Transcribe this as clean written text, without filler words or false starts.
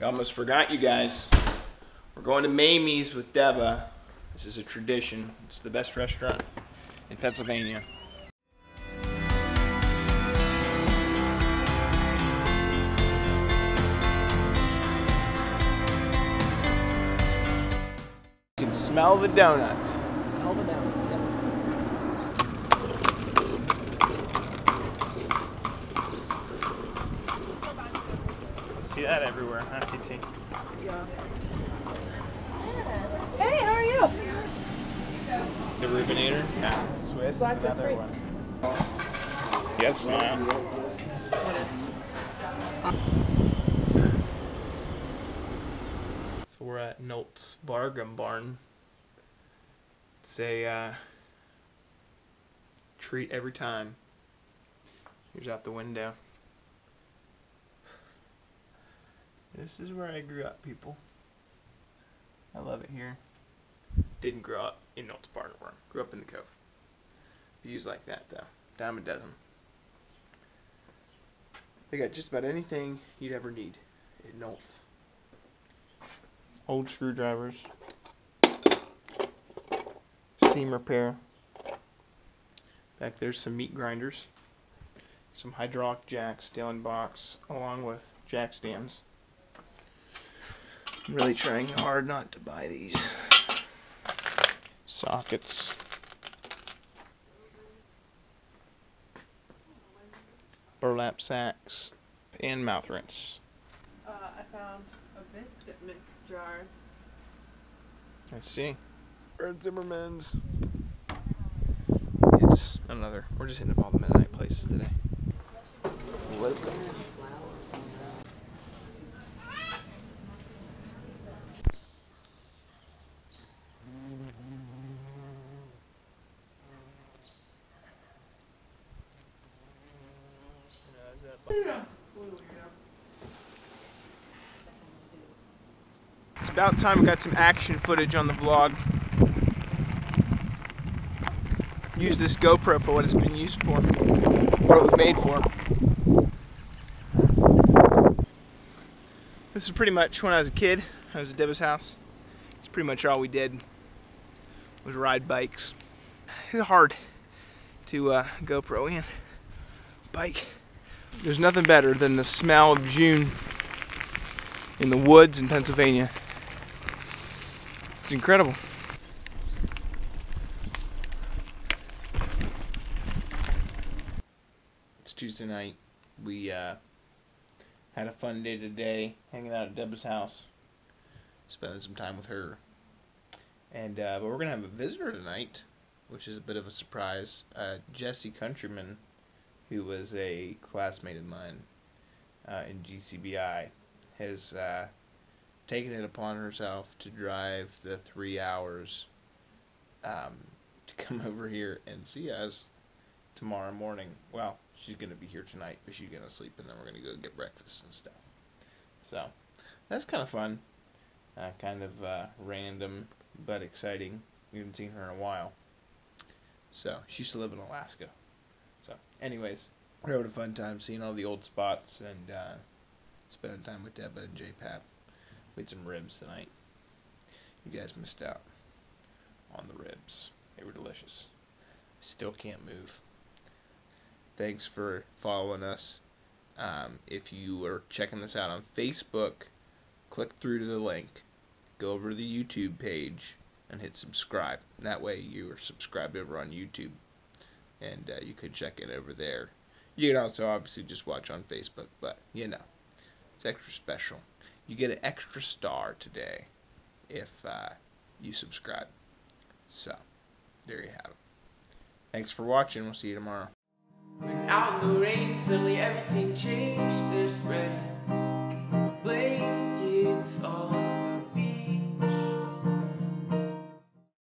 I almost forgot you guys. We're going to Mamie's with Deba. This is a tradition. It's the best restaurant in Pennsylvania. You can smell the donuts. Smell the donuts. See that everywhere, huh, TT? Yeah. Hey, how are you? The Rubinator? Yeah. Swiss, Black another free. One. Yes, ma'am. What is? So we're at Nolt's Bargain Barn. It's a treat every time. Here's out the window. This is where I grew up, people. I love it here. Didn't grow up in Nolt's Bargain Barn. Grew up in the Cove. Views like that, though. Dime a dozen. They got just about anything you'd ever need in Nolt's. Old screwdrivers. Steam repair. Back there's some meat grinders. Some hydraulic jacks, Dillon box, along with jack stands. I'm really trying hard not to buy these sockets. Burlap sacks and mouth rinse. I found a biscuit mix jar. I see. We're at Zimmerman's. It's another. We're just hitting up all the Mennonite places today. Welcome. It's about time we got some action footage on the vlog. Use this GoPro for what it's been used for, what it was made for. This is pretty much when I was a kid, I was at Deba's house. It's pretty much all we did was ride bikes. It's hard to GoPro in bike. There's nothing better than the smell of June in the woods in Pennsylvania. It's incredible. It's Tuesday night. We had a fun day today, hanging out at Deba's house, spending some time with her. And but we're gonna have a visitor tonight, which is a bit of a surprise. Jesse Countryman, who was a classmate of mine in GCBI, has taken it upon herself to drive the 3 hours to come over here and see us tomorrow morning. Well, she's going to be here tonight, but she's going to sleep, and then we're going to go get breakfast and stuff. So, that's kind of fun. Kind of random, but exciting. We haven't seen her in a while. So, she used to live in Alaska. So, anyways, we're having a fun time seeing all the old spots and spending time with Deba and J-Pap. We had some ribs tonight. You guys missed out on the ribs. They were delicious. Still can't move. Thanks for following us. If you are checking this out on Facebook, click through to the link. Go over to the YouTube page and hit subscribe. That way you are subscribed over on YouTube. And you can check it over there. You can also obviously just watch on Facebook, but you know, it's extra special. You get an extra star today if you subscribe. So, there you have it. Thanks for watching. We'll see you tomorrow. When out in the rain, suddenly everything changed.